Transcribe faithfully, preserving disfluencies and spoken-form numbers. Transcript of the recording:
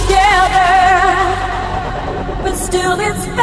together, but still it's.